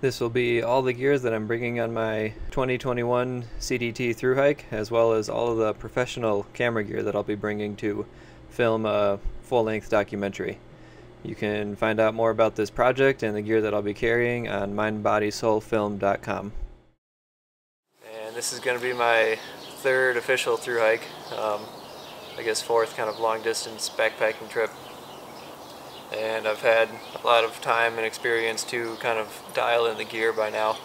This will be all the gears that I'm bringing on my 2021 CDT thru hike, as well as all of the professional camera gear that I'll be bringing to film a full-length documentary. You can find out more about this project and the gear that I'll be carrying on mindbodysoulfilm.com. And this is going to be my third official thru hike, I guess fourth kind of long-distance backpacking trip. And I've had a lot of time and experience to kind of dial in the gear by now.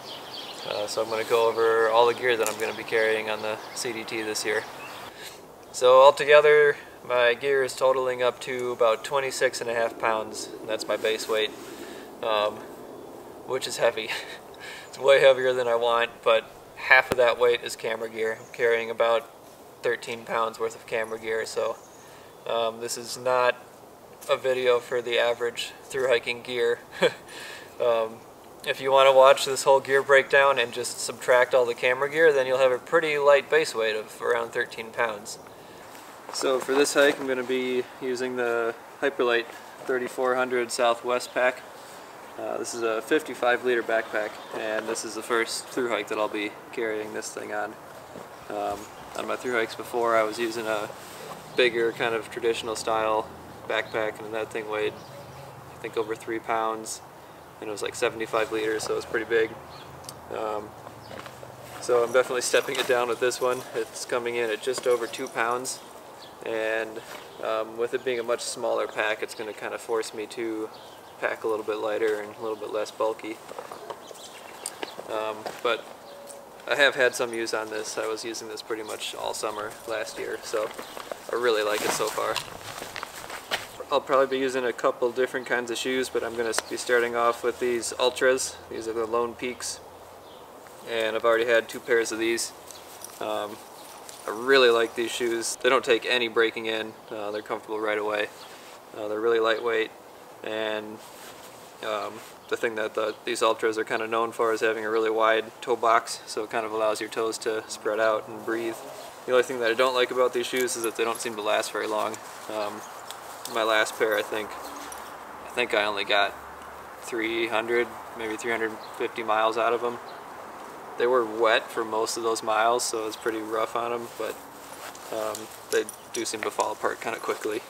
So I'm going to go over all the gear that I'm going to be carrying on the CDT this year. So altogether, my gear is totaling up to about 26.5 pounds. And that's my base weight, which is heavy. It's way heavier than I want, but half of that weight is camera gear. I'm carrying about 13 pounds worth of camera gear, so this is not a video for the average thru hiking gear. If you want to watch this whole gear breakdown and just subtract all the camera gear, then you'll have a pretty light base weight of around 13 pounds. So for this hike I'm going to be using the Hyperlite 3400 Southwest pack. This is a 55 liter backpack, and this is the first thru hike that I'll be carrying this thing on. On my thru hikes before, I was using a bigger kind of traditional style backpack, and that thing weighed I think over 3 pounds, and it was like 75 liters, so it was pretty big. So I'm definitely stepping it down with this one. It's coming in at just over 2 pounds, and with it being a much smaller pack, it's going to kind of force me to pack a little bit lighter and a little bit less bulky. But I have had some use on this. I was using this pretty much all summer last year, so I really like it so far. I'll probably be using a couple different kinds of shoes, but I'm going to be starting off with these Ultras. These are the Lone Peaks, and I've already had 2 pairs of these. I really like these shoes. They don't take any breaking in. They're comfortable right away. They're really lightweight, and the thing that these Ultras are kind of known for is having a really wide toe box, so it kind of allows your toes to spread out and breathe. The only thing that I don't like about these shoes is that they don't seem to last very long. My last pair, I think I only got 300, maybe 350 miles out of them. They were wet for most of those miles, so it's pretty rough on them, but they do seem to fall apart kind of quickly.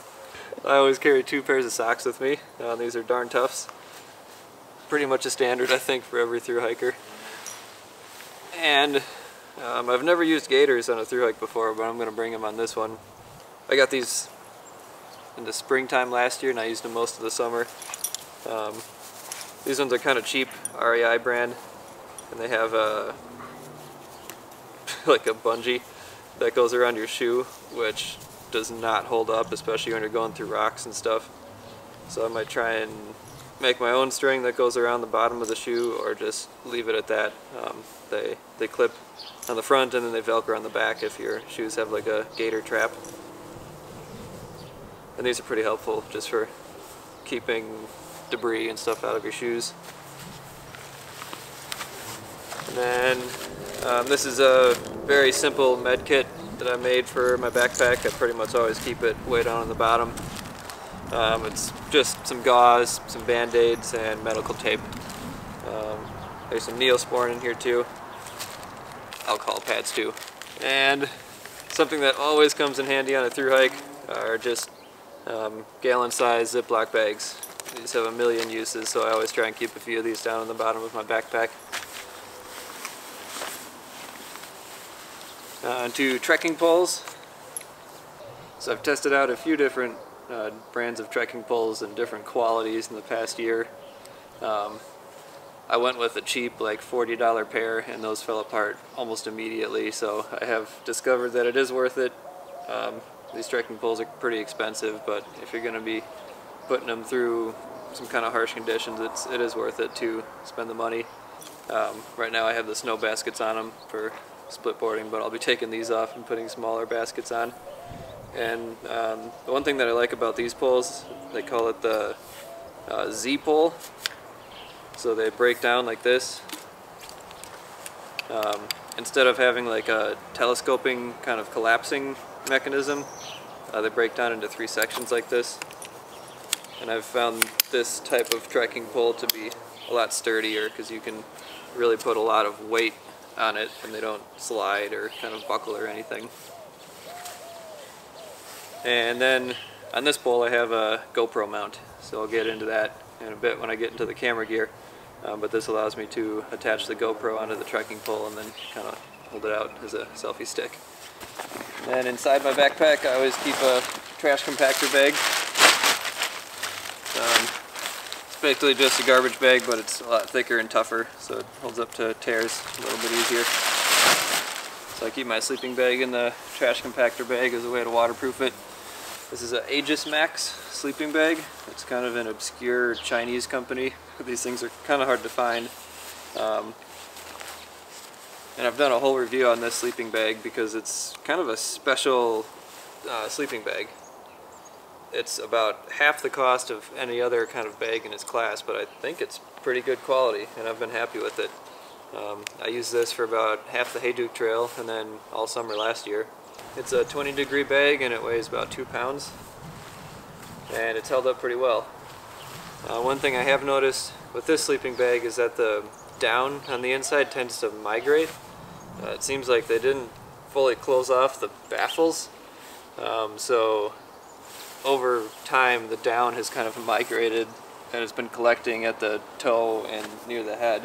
I always carry 2 pairs of socks with me. These are Darn Toughs. Pretty much a standard, I think, for every thru hiker. And I've never used gaiters on a thru hike before, but I'm going to bring them on this one. I got these in the springtime last year, and I used them most of the summer. These ones are kind of cheap, REI brand, and they have a like a bungee that goes around your shoe, which does not hold up, especially when you're going through rocks and stuff. So I might try and make my own string that goes around the bottom of the shoe, or just leave it at that. They clip on the front, and then they Velcro on the back if your shoes have like a gaiter trap. And these are pretty helpful just for keeping debris and stuff out of your shoes. And then this is a very simple med kit that I made for my backpack. I pretty much always keep it way down on the bottom. It's just some gauze, some band-aids, and medical tape. There's some Neosporin in here too. Alcohol pads too. And something that always comes in handy on a thru hike are just gallon-sized Ziploc bags. These have a million uses, so I always try and keep a few of these down on the bottom of my backpack. Two trekking poles. So I've tested out a few different brands of trekking poles and different qualities in the past year. I went with a cheap like $40 pair, and those fell apart almost immediately, so I have discovered that it is worth it. These trekking poles are pretty expensive, but if you're going to be putting them through some kind of harsh conditions, it is worth it to spend the money. Right now I have the snow baskets on them for split boarding, but I'll be taking these off and putting smaller baskets on. And the one thing that I like about these poles, they call it the Z pole. So they break down like this. Instead of having like a telescoping kind of collapsing mechanism, they break down into 3 sections like this, and I've found this type of trekking pole to be a lot sturdier because you can really put a lot of weight on it and they don't slide or kind of buckle or anything. And then on this pole I have a GoPro mount, so I'll get into that in a bit when I get into the camera gear, but this allows me to attach the GoPro onto the trekking pole and then kind of hold it out as a selfie stick. And inside my backpack I always keep a trash compactor bag. It's basically just a garbage bag, but it's a lot thicker and tougher, so it holds up to tears a little bit easier. So I keep my sleeping bag in the trash compactor bag as a way to waterproof it. This is an Aegis Max sleeping bag. It's kind of an obscure Chinese company. These things are kind of hard to find. And I've done a whole review on this sleeping bag because it's kind of a special sleeping bag. It's about half the cost of any other kind of bag in its class, but I think it's pretty good quality and I've been happy with it. I used this for about half the Hayduke Trail and then all summer last year. It's a 20-degree bag and it weighs about 2 pounds, and it's held up pretty well. One thing I have noticed with this sleeping bag is that the down on the inside tends to migrate. It seems like they didn't fully close off the baffles, so over time the down has kind of migrated and it's been collecting at the toe and near the head,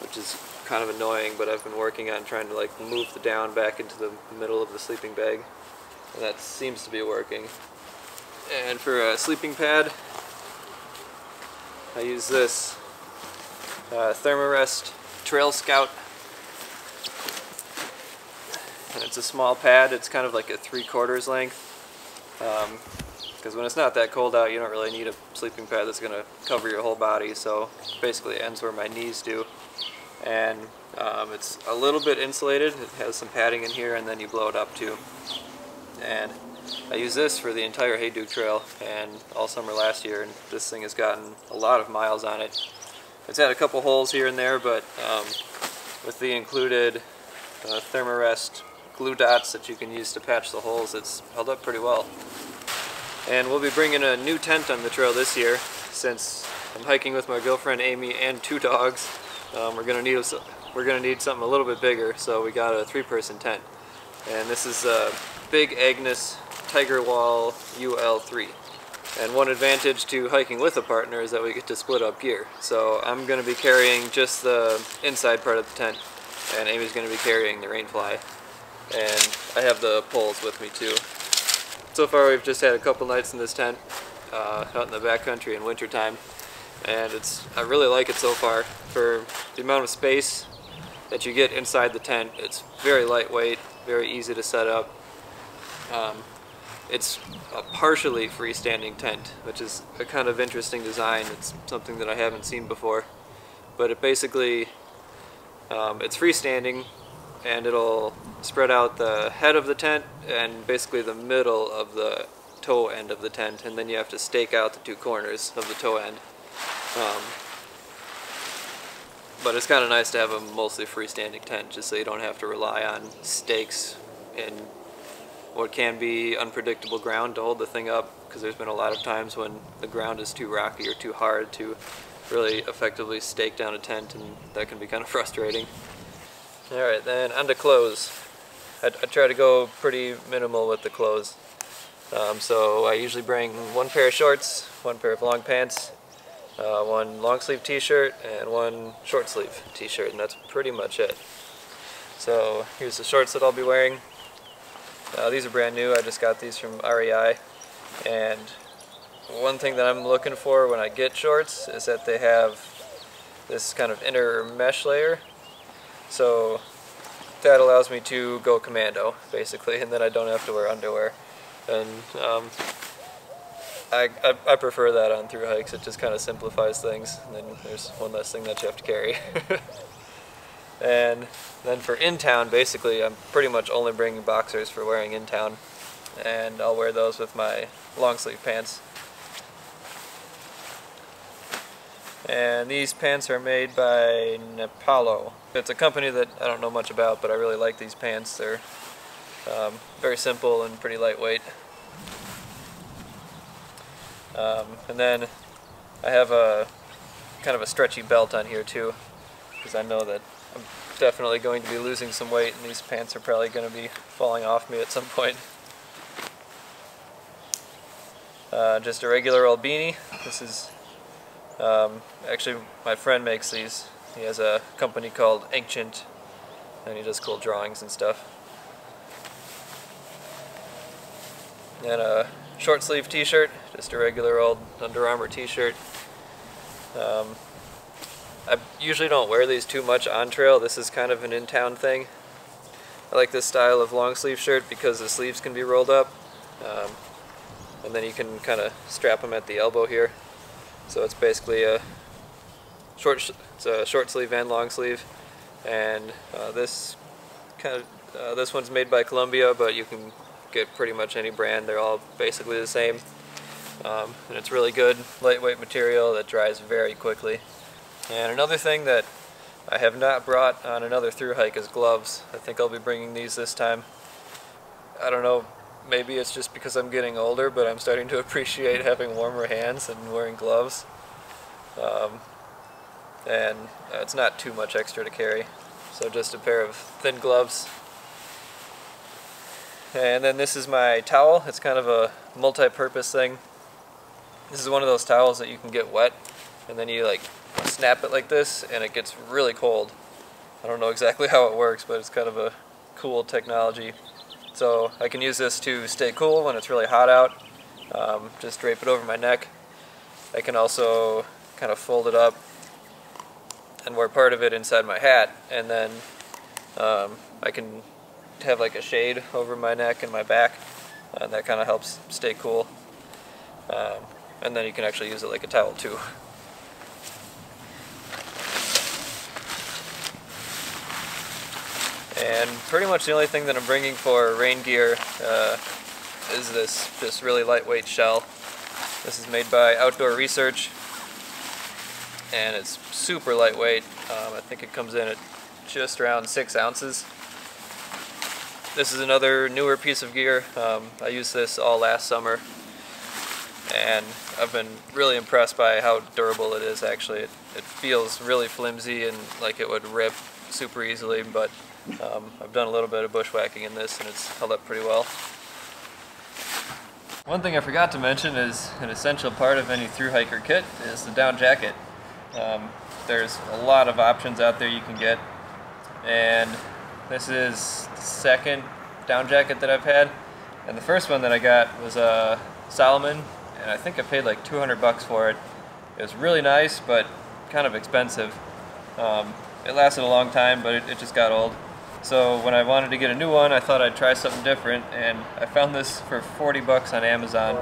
which is kind of annoying, but I've been working on trying to like move the down back into the middle of the sleeping bag, and that seems to be working. And for a sleeping pad I use this Therm-a-Rest Trail Scout, and it's a small pad. It's kind of like a 3/4 length, because when it's not that cold out you don't really need a sleeping pad that's going to cover your whole body, so basically it ends where my knees do. And it's a little bit insulated. It has some padding in here and then you blow it up too. And I use this for the entire Hayduke Trail and all summer last year, and this thing has gotten a lot of miles on it. It's had a couple holes here and there, but with the included Therm-a-Rest glue dots that you can use to patch the holes, it's held up pretty well. And we'll be bringing a new tent on the trail this year since I'm hiking with my girlfriend Amy and 2 dogs. We're gonna need something a little bit bigger, so we got a 3-person tent. And this is a Big Agnes Tiger Wall UL3. And one advantage to hiking with a partner is that we get to split up gear. So I'm gonna be carrying just the inside part of the tent, and Amy's gonna be carrying the rainfly. And I have the poles with me too. So far we've just had a couple nights in this tent out in the backcountry in wintertime. And I really like it so far. For the amount of space that you get inside the tent, it's very lightweight, very easy to set up. It's a partially freestanding tent, which is a kind of interesting design. It's something that I haven't seen before. But it basically, it's freestanding, and it'll spread out the head of the tent and basically the middle of the toe end of the tent, and then you have to stake out the 2 corners of the toe end. But it's kind of nice to have a mostly freestanding tent, just so you don't have to rely on stakes in what can be unpredictable ground to hold the thing up, because there's been a lot of times when the ground is too rocky or too hard to really effectively stake down a tent, and that can be kind of frustrating. Alright, then on to clothes. I try to go pretty minimal with the clothes, so I usually bring 1 pair of shorts, 1 pair of long pants, 1 long sleeve t-shirt and 1 short sleeve t-shirt, and that's pretty much it. So here's the shorts that I'll be wearing. These are brand new. I just got these from REI, and one thing that I'm looking for when I get shorts is that they have this kind of inner mesh layer, so that allows me to go commando basically, and then I don't have to wear underwear. And I prefer that on through hikes. It just kind of simplifies things, and then there's one less thing that you have to carry. And then for in town, basically I'm pretty much only bringing boxers for wearing in town, and I'll wear those with my long sleeve pants. And these pants are made by Nepalo. It's a company that I don't know much about, but I really like these pants. They're very simple and pretty lightweight. And then I have a kind of a stretchy belt on here too, because I know that I'm definitely going to be losing some weight and these pants are probably going to be falling off me at some point. Just a regular old beanie. This is actually my friend makes these. He has a company called Ancient and he does cool drawings and stuff. And a short sleeve t-shirt, just a regular old Under Armour t-shirt. I usually don't wear these too much on trail. This is kind of an in-town thing. I like this style of long sleeve shirt because the sleeves can be rolled up and then you can kind of strap them at the elbow here. So it's basically a short sleeve and long sleeve, and this one's made by Columbia, but you can get pretty much any brand. They're all basically the same, and it's really good lightweight material that dries very quickly. And another thing that I have not brought on another through hike is gloves. I think I'll be bringing these this time. I don't know, maybe it's just because I'm getting older, but I'm starting to appreciate having warmer hands and wearing gloves. And it's not too much extra to carry, so just a pair of thin gloves. And then this is my towel. It's kind of a multi-purpose thing. This is one of those towels that you can get wet and then you like snap it like this and it gets really cold. I don't know exactly how it works, but it's kind of a cool technology. So I can use this to stay cool when it's really hot out. Just drape it over my neck. I can also kind of fold it up and wear part of it inside my hat, and then I can have like a shade over my neck and my back, and that kind of helps stay cool. And then you can actually use it like a towel too. And pretty much the only thing that I'm bringing for rain gear is this really lightweight shell. This is made by Outdoor Research, and it's super lightweight. I think it comes in at just around 6 ounces. This is another newer piece of gear. I used this all last summer, and I've been really impressed by how durable it is, actually. It feels really flimsy and like it would rip super easily, but I've done a little bit of bushwhacking in this and it's held up pretty well. One thing I forgot to mention is an essential part of any thru-hiker kit is the down jacket. There's a lot of options out there you can get, and this is the second down jacket that I've had, and the first one that I got was a Solomon, and I think I paid like 200 bucks for it. It was really nice but kind of expensive. It lasted a long time, but it just got old. So when I wanted to get a new one, I thought I'd try something different, and I found this for 40 bucks on Amazon,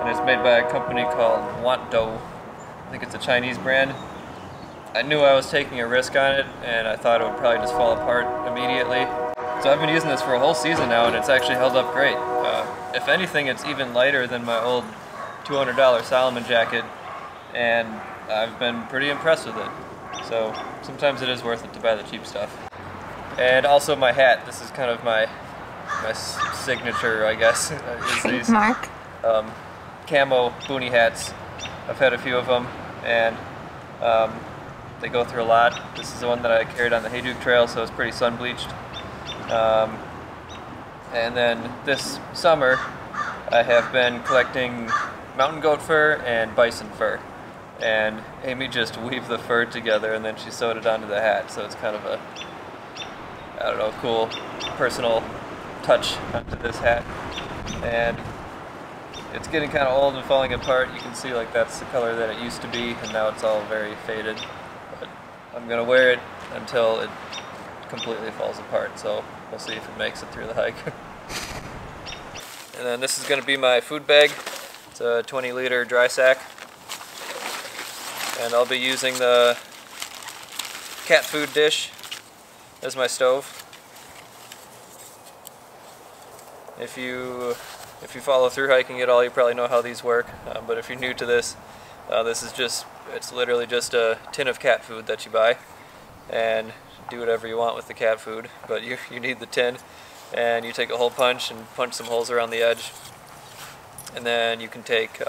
and it's made by a company called Wanto. I think it's a Chinese brand. I knew I was taking a risk on it, and I thought it would probably just fall apart immediately. So I've been using this for a whole season now, and it's actually held up great. If anything, it's even lighter than my old $200 Solomon jacket, and I've been pretty impressed with it. So sometimes it is worth it to buy the cheap stuff. And also my hat. This is kind of my signature, I guess. Trademark. Camo boonie hats. I've had a few of them, and they go through a lot. This is the one that I carried on the Hayduke Trail, so it's pretty sun bleached. And then this summer, I have been collecting mountain goat fur and bison fur. And Amy just weaved the fur together and then she sewed it onto the hat, so it's kind of a, I don't know, cool personal touch onto this hat. And it's getting kind of old and falling apart. You can see like that's the color that it used to be, and now it's all very faded. I'm gonna wear it until it completely falls apart, so we'll see if it makes it through the hike. And then this is gonna be my food bag. It's a 20-liter dry sack, and I'll be using the cat food dish as my stove. If you follow through hiking at all, you probably know how these work, but if you're new to this, this is just, it's literally just a tin of cat food that you buy, and do whatever you want with the cat food, but you need the tin, and you take a hole punch and punch some holes around the edge, and then you can take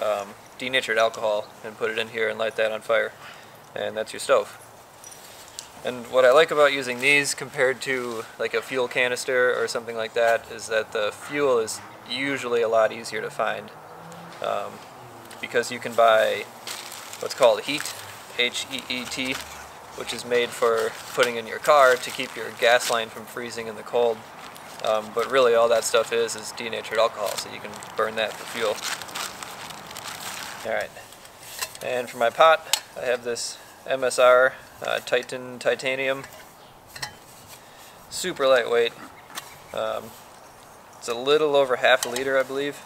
denatured alcohol and put it in here and light that on fire. and that's your stove. And what I like about using these compared to like a fuel canister or something like that is that the fuel is usually a lot easier to find, because you can buy what's called HEAT, H-E-E-T, which is made for putting in your car to keep your gas line from freezing in the cold. But really all that stuff is denatured alcohol, so you can burn that for fuel. Alright, and for my pot I have this MSR Titanium, super lightweight. It's a little over half a liter, I believe.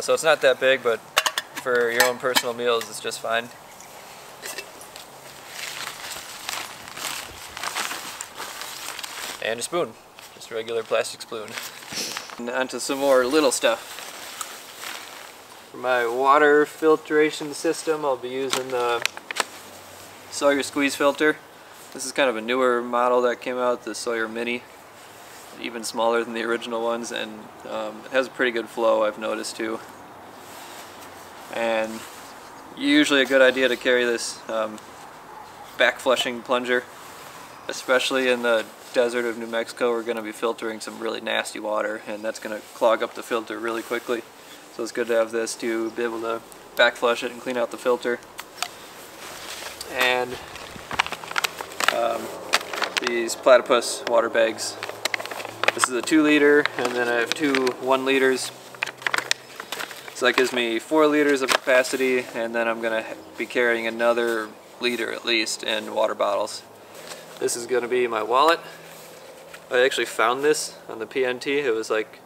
So it's not that big, but for your own personal meals it's just fine. And a spoon, just a regular plastic spoon. And onto some more little stuff. For my water filtration system, I'll be using the Sawyer squeeze filter. This is kind of a newer model that came out, the Sawyer Mini. Even smaller than the original ones, and it has a pretty good flow, I've noticed too. And usually a good idea to carry this back flushing plunger, especially in the desert of New Mexico. We're going to be filtering some really nasty water, and that's going to clog up the filter really quickly. So it's good to have this to be able to back flush it and clean out the filter. And these Platypus water bags. This is a 2 liter, and then I have two 1 liters. So that gives me 4 liters of capacity, and then I'm going to be carrying another liter at least in water bottles. This is going to be my wallet. I actually found this on the PNT. It was like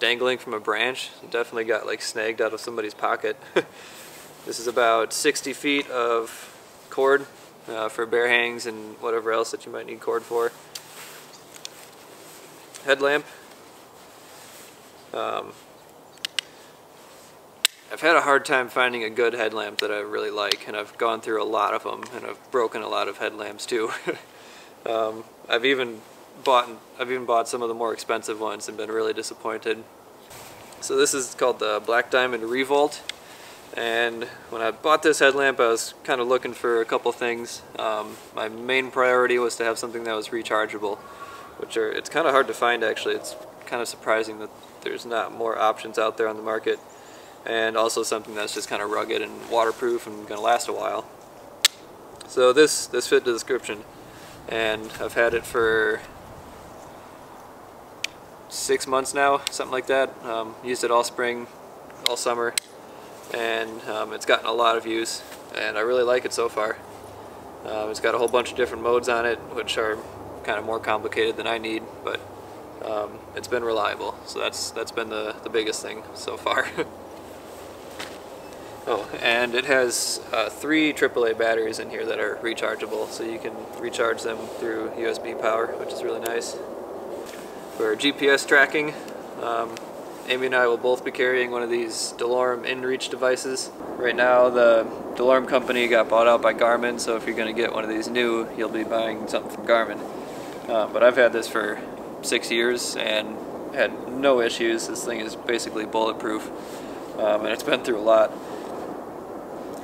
dangling from a branch. It definitely got like snagged out of somebody's pocket. This is about 60 feet of cord for bear hangs and whatever else that you might need cord for. Headlamp. I've had a hard time finding a good headlamp that I really like, and I've gone through a lot of them, and I've broken a lot of headlamps too. I've even bought some of the more expensive ones and been really disappointed. So this is called the Black Diamond Revolt, and when I bought this headlamp I was kind of looking for a couple things. My main priority was to have something that was rechargeable, which are, it's kind of hard to find actually. It's kind of surprising that there's not more options out there on the market. And also something that's just kind of rugged and waterproof and going to last a while. So this fit the description, and I've had it for 6 months now, something like that. Used it all spring, all summer, and it's gotten a lot of use, and I really like it so far. It's got a whole bunch of different modes on it, which are kind of more complicated than I need, but it's been reliable, so that's been the biggest thing so far. Oh, and it has 3 AAA batteries in here that are rechargeable, so you can recharge them through USB power, which is really nice. For GPS tracking, Amy and I will both be carrying one of these DeLorme InReach devices. Right now the DeLorme company got bought out by Garmin, so if you're going to get one of these new, you'll be buying something from Garmin. But I've had this for 6 years and had no issues. This thing is basically bulletproof, and it's been through a lot.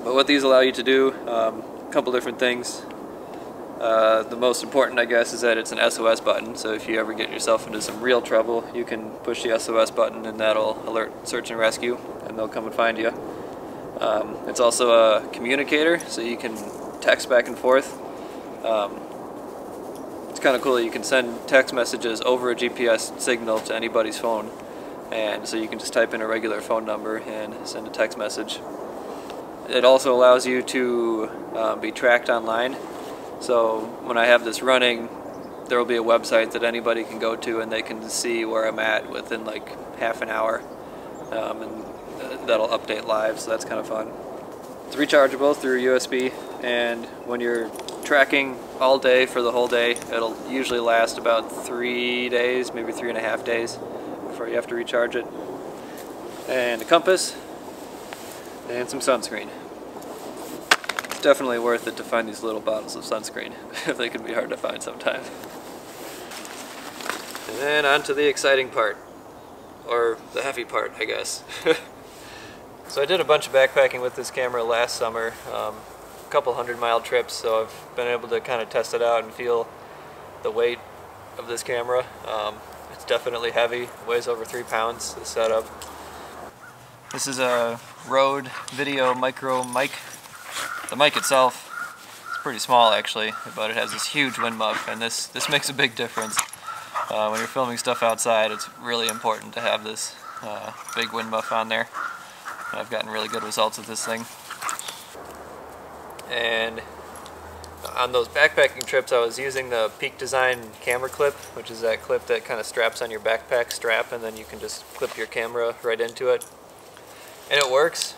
But what these allow you to do, a couple different things. The most important, I guess, is that it's an SOS button, so if you ever get yourself into some real trouble, you can push the SOS button and that'll alert search and rescue, and they'll come and find you. It's also a communicator, so you can text back and forth. It's kind of cool that you can send text messages over a GPS signal to anybody's phone, and so you can just type in a regular phone number and send a text message. It also allows you to be tracked online, so when I have this running there will be a website that anybody can go to and they can see where I'm at within like half an hour, and that'll update live, so that's kind of fun. It's rechargeable through USB, and when you're tracking all day for the whole day it'll usually last about 3 days, maybe 3.5 days before you have to recharge it. And a compass. And some sunscreen. It's definitely worth it to find these little bottles of sunscreen. They can be hard to find sometimes. And then on to the exciting part. Or the heavy part, I guess. So I did a bunch of backpacking with this camera last summer, a couple 100-mile trips, so I've been able to kind of test it out and feel the weight of this camera. It's definitely heavy, it weighs over 3 pounds, the setup. This is a Rode Video Micro mic. The mic itself is pretty small actually, but it has this huge wind muff, and this makes a big difference. When you're filming stuff outside, it's really important to have this big wind muff on there. And I've gotten really good results with this thing. And on those backpacking trips, I was using the Peak Design camera clip, which is that clip that kind of straps on your backpack strap, and then you can just clip your camera right into it. And it works,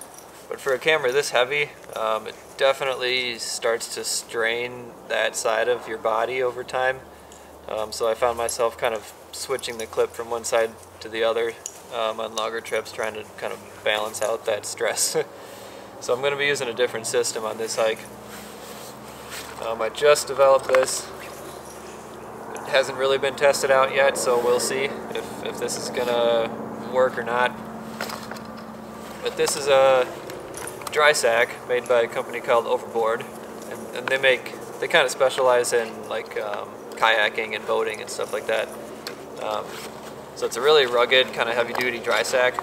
but for a camera this heavy, it definitely starts to strain that side of your body over time. So I found myself kind of switching the clip from one side to the other on longer trips, trying to kind of balance out that stress. So I'm going to be using a different system on this hike. I just developed this. It hasn't really been tested out yet, so we'll see if this is going to work or not. But this is a dry sack made by a company called Overboard, and they kind of specialize in like kayaking and boating and stuff like that. So it's a really rugged, kind of heavy-duty dry sack.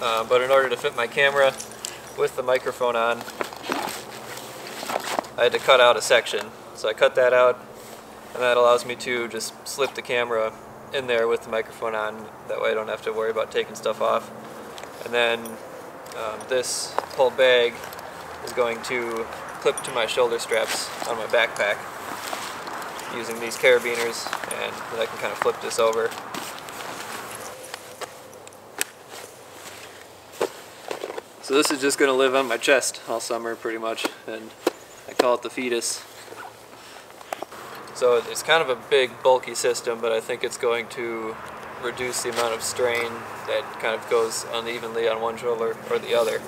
But in order to fit my camera with the microphone on, I had to cut out a section. So I cut that out, and that allows me to just slip the camera in there with the microphone on. That way I don't have to worry about taking stuff off. And then this whole bag is going to clip to my shoulder straps on my backpack using these carabiners, and I can kind of flip this over. So this is just going to live on my chest all summer pretty much, and I call it the fetus. So it's kind of a big bulky system, but I think it's going to reduce the amount of strain that kind of goes unevenly on one shoulder or the other.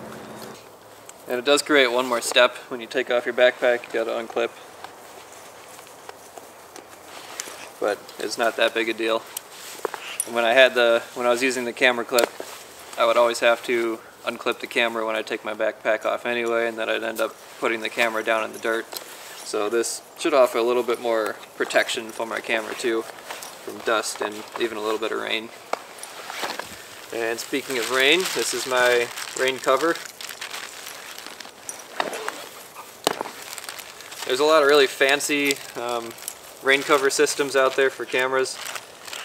And it does create one more step. When you take off your backpack, you gotta unclip. But it's not that big a deal. And when I was using the camera clip, I would always have to unclip the camera when I take my backpack off anyway, and then I'd end up putting the camera down in the dirt. So this should offer a little bit more protection for my camera too, from dust and even a little bit of rain. And speaking of rain, this is my rain cover. There's a lot of really fancy rain cover systems out there for cameras,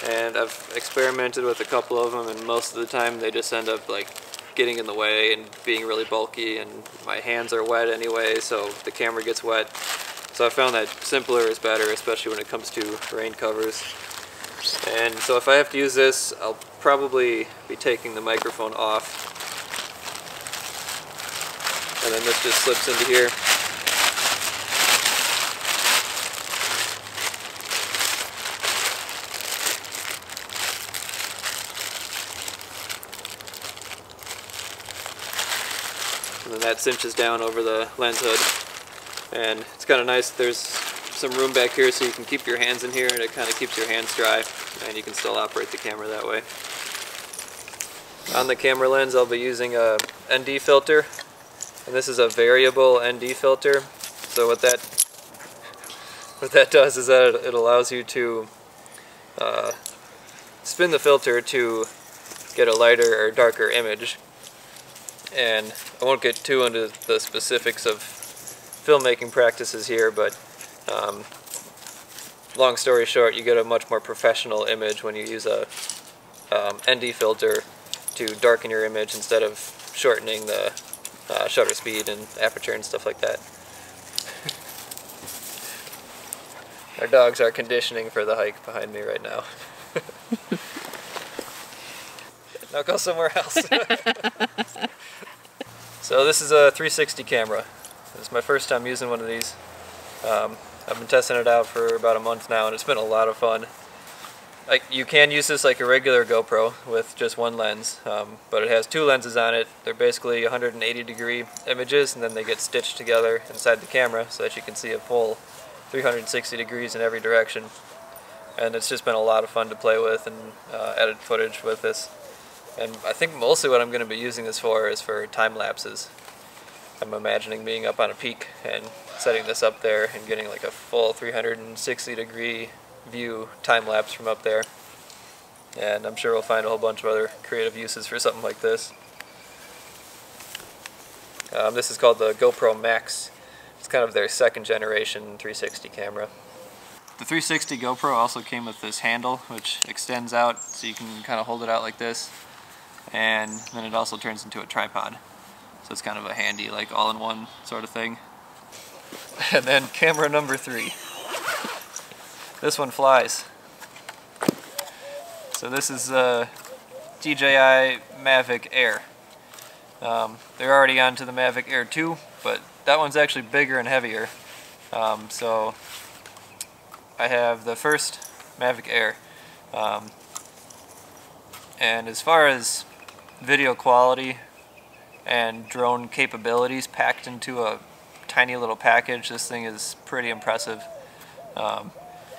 and I've experimented with a couple of them, and most of the time they just end up like getting in the way and being really bulky, and my hands are wet anyway, so the camera gets wet. So I found that simpler is better, especially when it comes to rain covers. And so if I have to use this, I'll probably be taking the microphone off. And then this just slips into here. And then that cinches down over the lens hood. And it's kind of nice, there's some room back here so you can keep your hands in here, and it kind of keeps your hands dry, and you can still operate the camera that way. On the camera lens, I'll be using a ND filter, and this is a variable ND filter. So what that does is that it allows you to spin the filter to get a lighter or darker image. And I won't get too into the specifics of filmmaking practices here, but long story short, you get a much more professional image when you use a ND filter to darken your image instead of shortening the shutter speed and aperture and stuff like that. Our dogs are conditioning for the hike behind me right now. Now go somewhere else. So this is a 360 camera. This is my first time using one of these. I've been testing it out for about a month now, and it's been a lot of fun. You can use this like a regular GoPro with just one lens, but it has two lenses on it. They're basically 180-degree images, and then they get stitched together inside the camera so that you can see a full 360 degrees in every direction. And it's just been a lot of fun to play with and edit footage with this. And I think mostly what I'm going to be using this for is for time lapses. I'm imagining being up on a peak and setting this up there and getting like a full 360-degree view time lapse from up there. And I'm sure we'll find a whole bunch of other creative uses for something like this. This is called the GoPro Max. It's kind of their second generation 360 camera. The 360 GoPro also came with this handle, which extends out so you can kind of hold it out like this, and then it also turns into a tripod. So it's kind of a handy, like, all-in-one sort of thing. And then camera number 3. This one flies. So this is the DJI Mavic Air. They're already onto the Mavic Air 2, but that one's actually bigger and heavier. So I have the first Mavic Air. And as far as video quality and drone capabilities packed into a tiny little package, this thing is pretty impressive.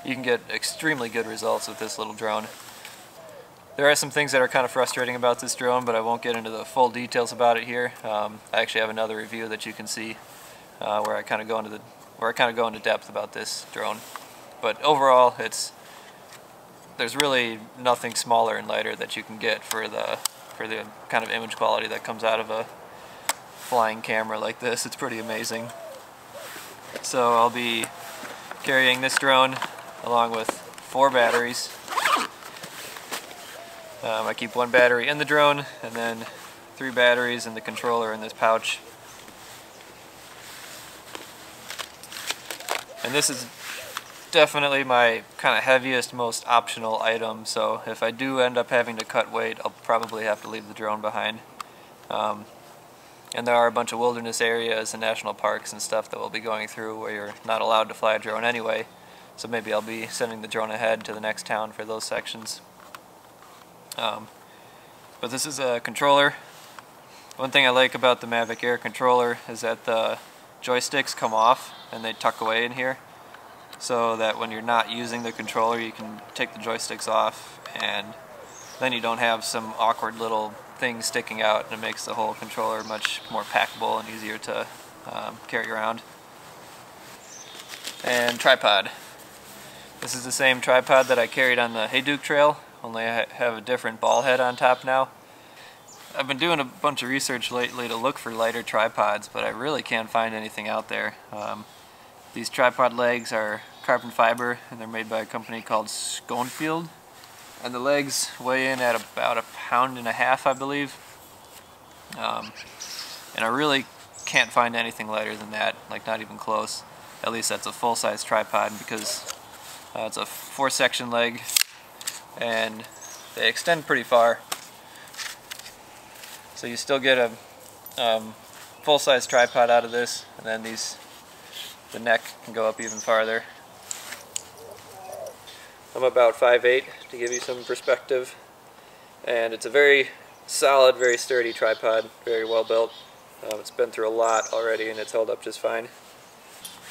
You can get extremely good results with this little drone. There are some things that are kind of frustrating about this drone, but I won't get into the full details about it here. I actually have another review that you can see where I kind of go into depth about this drone. But overall, there's really nothing smaller and lighter that you can get for the kind of image quality that comes out of a flying camera like this. It's pretty amazing. So I'll be carrying this drone along with 4 batteries. I keep 1 battery in the drone, and then 3 batteries and the controller in this pouch. And this is definitely my kind of heaviest, most optional item, so if I do end up having to cut weight, I'll probably have to leave the drone behind. And there are a bunch of wilderness areas and national parks and stuff that we'll be going through where you're not allowed to fly a drone anyway, so maybe I'll be sending the drone ahead to the next town for those sections. But this is a controller. One thing I like about the Mavic Air controller is that the joysticks come off and they tuck away in here, so that when you're not using the controller you can take the joysticks off, and then you don't have some awkward little thing sticking out, and it makes the whole controller much more packable and easier to carry around. And tripod. This is the same tripod that I carried on the Hayduke Trail, only I have a different ball head on top now. I've been doing a bunch of research lately to look for lighter tripods, but I really can't find anything out there. These tripod legs are carbon fiber, and they're made by a company called Schoenfield. And the legs weigh in at about 1.5 pounds, I believe. And I really can't find anything lighter than that, like not even close. At least that's a full-size tripod, because it's a 4-section leg, and they extend pretty far. So you still get a full-size tripod out of this, and then the neck can go up even farther. I'm about 5'8", to give you some perspective, and it's a very solid, very sturdy tripod, very well built. It's been through a lot already and it's held up just fine.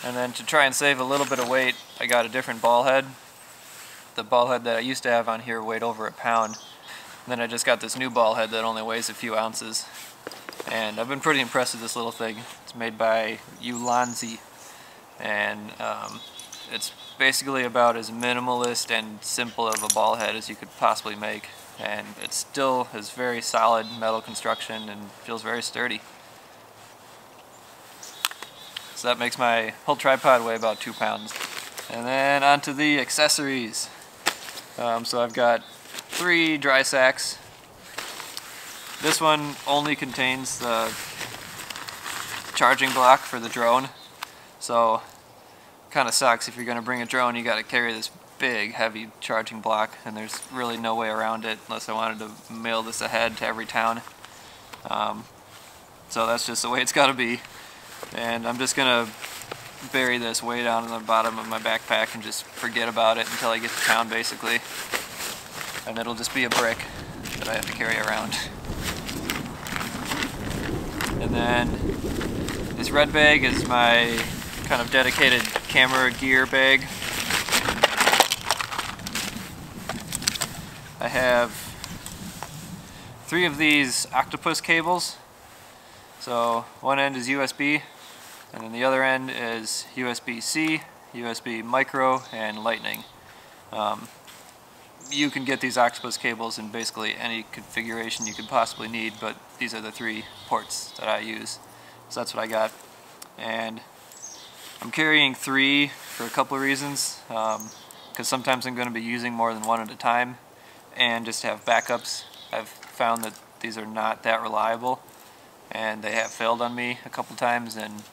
And then to try and save a little bit of weight, I got a different ball head. The ball head that I used to have on here weighed over 1 pound. And then I just got this new ball head that only weighs a few ounces. And I've been pretty impressed with this little thing. It's made by Ulanzi. And it's basically about as minimalist and simple of a ball head as you could possibly make, and it still has very solid metal construction and feels very sturdy. So that makes my whole tripod weigh about 2 pounds. And then onto the accessories. So I've got 3 dry sacks. This one only contains the charging block for the drone. So kind of sucks if you're going to bring a drone, you got to carry this big heavy charging block, and there's really no way around it unless I wanted to mail this ahead to every town. So that's just the way it's got to be, and I'm just going to bury this way down in the bottom of my backpack and just forget about it until I get to town, basically, and it'll just be a brick that I have to carry around. And then this red bag is my kind of dedicated camera gear bag. I have 3 of these octopus cables. So one end is USB, and then the other end is USB-C, USB micro, and lightning. You can get these octopus cables in basically any configuration you could possibly need, but these are the 3 ports that I use. So that's what I got. And I'm carrying 3 for a couple of reasons, because sometimes I'm going to be using more than one at a time, and just to have backups. I've found that these are not that reliable, and they have failed on me a couple times, and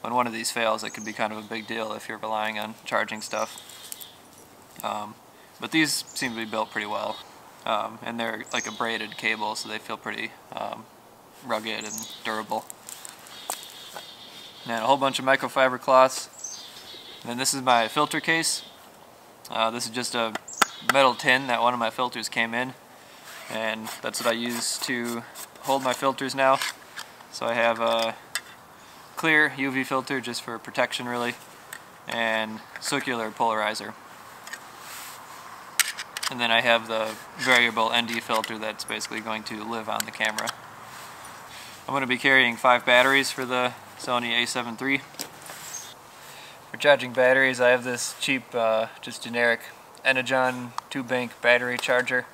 when one of these fails it can be kind of a big deal if you're relying on charging stuff. But these seem to be built pretty well, and they're like a braided cable, so they feel pretty rugged and durable. And a whole bunch of microfiber cloths. And then this is my filter case. This is just a metal tin that one of my filters came in, and that's what I use to hold my filters now. So I have a clear UV filter just for protection really, and circular polarizer. And then I have the variable ND filter that's basically going to live on the camera. I'm going to be carrying 5 batteries for the Sony a7 III. For charging batteries, I have this cheap, just generic Energon 2-bank battery charger.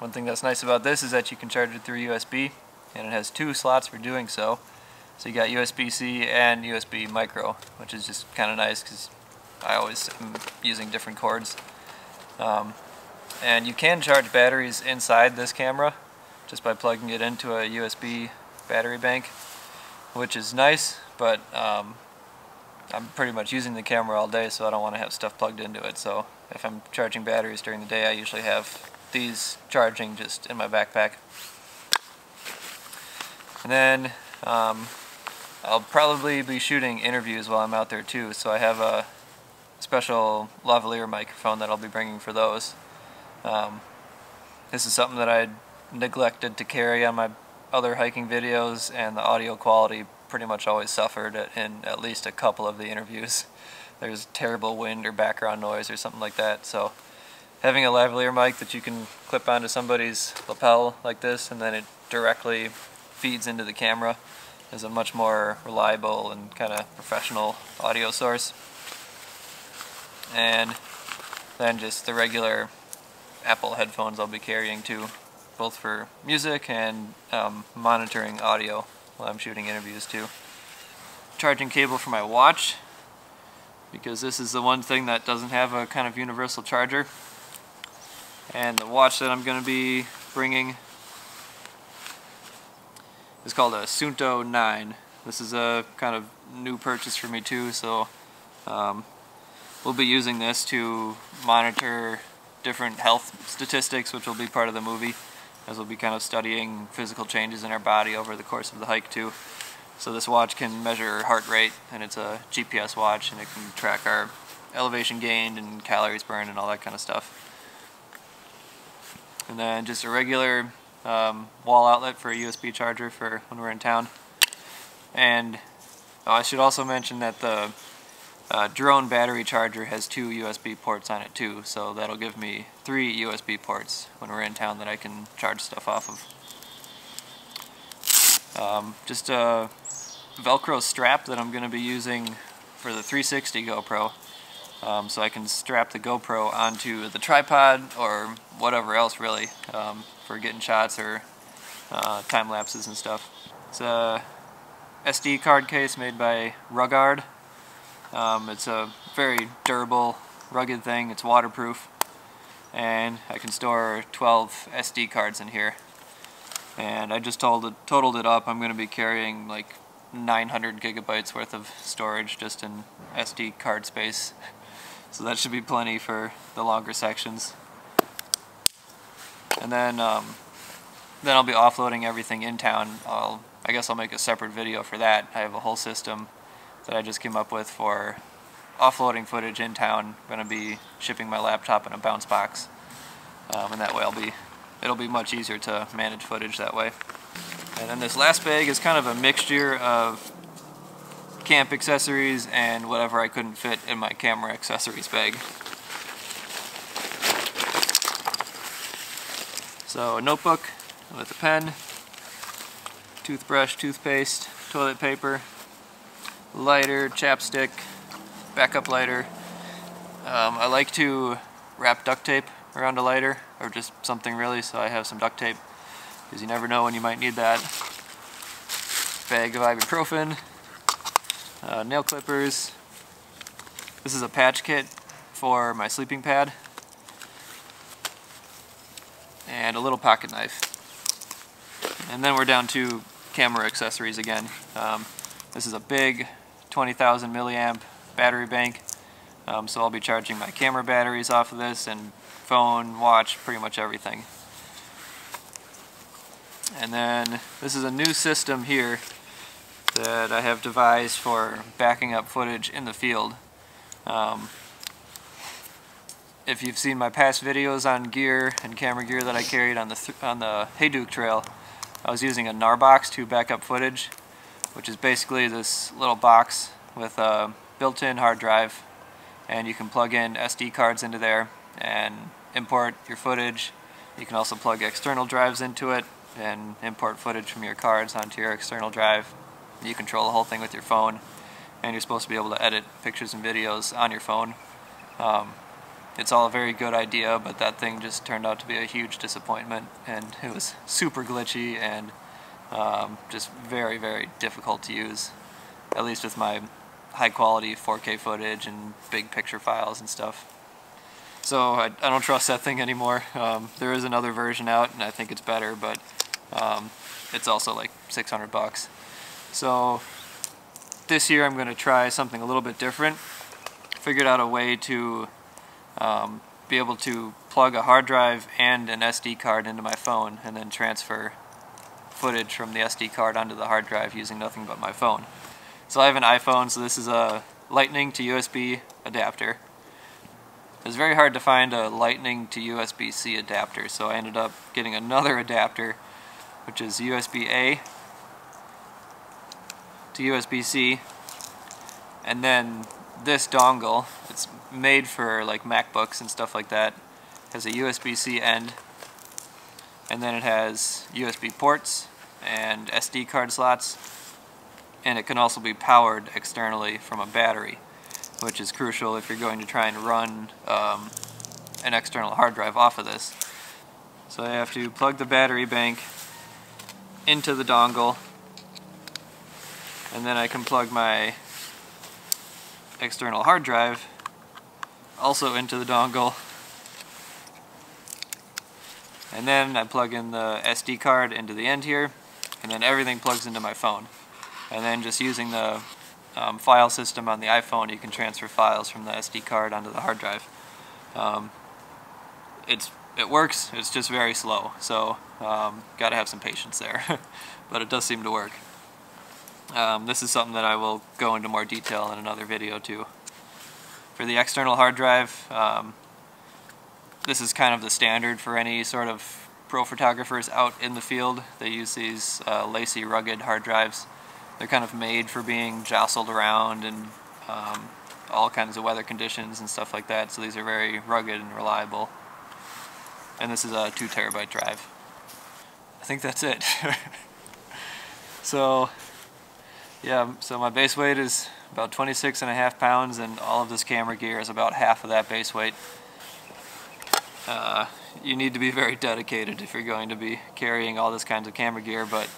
One thing that's nice about this is that you can charge it through USB, and it has 2 slots for doing so. So you got USB-C and USB micro, which is just kind of nice because I always am using different cords. And you can charge batteries inside this camera just by plugging it into a USB battery bank, which is nice, but I'm pretty much using the camera all day, so I don't want to have stuff plugged into it. So if I'm charging batteries during the day, I usually have these charging just in my backpack. And then I'll probably be shooting interviews while I'm out there too, so I have a special lavalier microphone that I'll be bringing for those. This is something that I neglected to carry on my other hiking videos, and the audio quality pretty much always suffered in at least a couple of the interviews. There's terrible wind or background noise or something like that, so having a lavalier mic that you can clip onto somebody's lapel like this and then it directly feeds into the camera is a much more reliable and kind of professional audio source. And then just the regular Apple headphones I'll be carrying too, both for music and monitoring audio while I'm shooting interviews too. Charging cable for my watch, because this is the one thing that doesn't have a kind of universal charger. And the watch that I'm going to be bringing is called a Suunto 9. This is a kind of new purchase for me too, so we'll be using this to monitor different health statistics, which will be part of the movie, as we'll be kind of studying physical changes in our body over the course of the hike too. So this watch can measure heart rate, and it's a GPS watch, and it can track our elevation gained and calories burned and all that kind of stuff. And then just a regular wall outlet for a USB charger for when we're in town. And I should also mention that the drone battery charger has 2 USB ports on it too, so that'll give me 3 USB ports when we're in town that I can charge stuff off of. Just a Velcro strap that I'm going to be using for the 360 GoPro, so I can strap the GoPro onto the tripod or whatever else really, for getting shots or time lapses and stuff. It's a SD card case made by Rugard. It's a very durable, rugged thing. It's waterproof, and I can store 12 SD cards in here. And I just totaled it up. I'm going to be carrying like 900 gigabytes worth of storage just in SD card space, so that should be plenty for the longer sections. And then I'll be offloading everything in town. I guess I'll make a separate video for that. I have a whole system that I just came up with for offloading footage in town. I'm going to be shipping my laptop in a bounce box, and that way it'll be much easier to manage footage that way. And then this last bag is kind of a mixture of camp accessories and whatever I couldn't fit in my camera accessories bag. So a notebook with a pen, toothbrush, toothpaste, toilet paper, lighter, chapstick, backup lighter. I like to wrap duct tape around a lighter or just something really, so I have some duct tape because you never know when you might need that. Bag of ibuprofen, nail clippers. This is a patch kit for my sleeping pad. And a little pocket knife. And then we're down to camera accessories again. This is a big 20,000 milliamp battery bank, so I'll be charging my camera batteries off of this, and phone, watch, pretty much everything. And then this is a new system here that I have devised for backing up footage in the field. If you've seen my past videos on gear and camera gear that I carried on the Hayduke Trail, I was using a NAR box to back up footage, which is basically this little box with a built-in hard drive, and you can plug in SD cards into there and import your footage. You can also plug external drives into it and import footage from your cards onto your external drive. You control the whole thing with your phone, and you're supposed to be able to edit pictures and videos on your phone. It's all a very good idea, but that thing just turned out to be a huge disappointment, and it was super glitchy and just very, very difficult to use, at least with my high quality 4K footage and big picture files and stuff. So I don't trust that thing anymore. There is another version out and I think it's better, but it's also like $600 bucks. So this year I'm going to try something a little bit different. Figured out a way to be able to plug a hard drive and an SD card into my phone and then transfer footage from the SD card onto the hard drive using nothing but my phone. So I have an iPhone, so this is a lightning to USB adapter. It's very hard to find a lightning to USB-C adapter, so I ended up getting another adapter, which is USB-A to USB-C, and then this dongle, it's made for like MacBooks and stuff like that, has a USB-C end, and then it has USB ports and SD card slots, and it can also be powered externally from a battery, which is crucial if you're going to try and run an external hard drive off of this. So I have to plug the battery bank into the dongle, and then I can plug my external hard drive also into the dongle, and then I plug in the SD card into the end here, and then everything plugs into my phone. And then just using the file system on the iPhone, you can transfer files from the SD card onto the hard drive. It works, it's just very slow, so gotta have some patience there, but it does seem to work. This is something that I will go into more detail in another video too. For the external hard drive, this is kind of the standard for any sort of pro photographers out in the field. They use these lacy, rugged hard drives. They're kind of made for being jostled around and all kinds of weather conditions and stuff like that, so these are very rugged and reliable. And this is a 2 terabyte drive. I think that's it. So. Yeah, so my base weight is about 26.5 pounds, and all of this camera gear is about half of that base weight. You need to be very dedicated if you're going to be carrying all this kinds of camera gear, but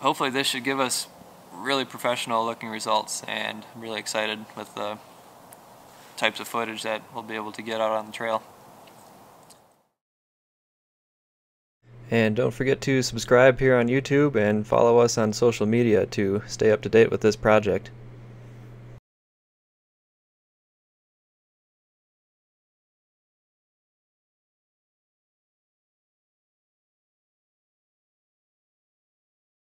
hopefully this should give us really professional looking results, and I'm really excited with the types of footage that we'll be able to get out on the trail. And don't forget to subscribe here on YouTube and follow us on social media to stay up to date with this project.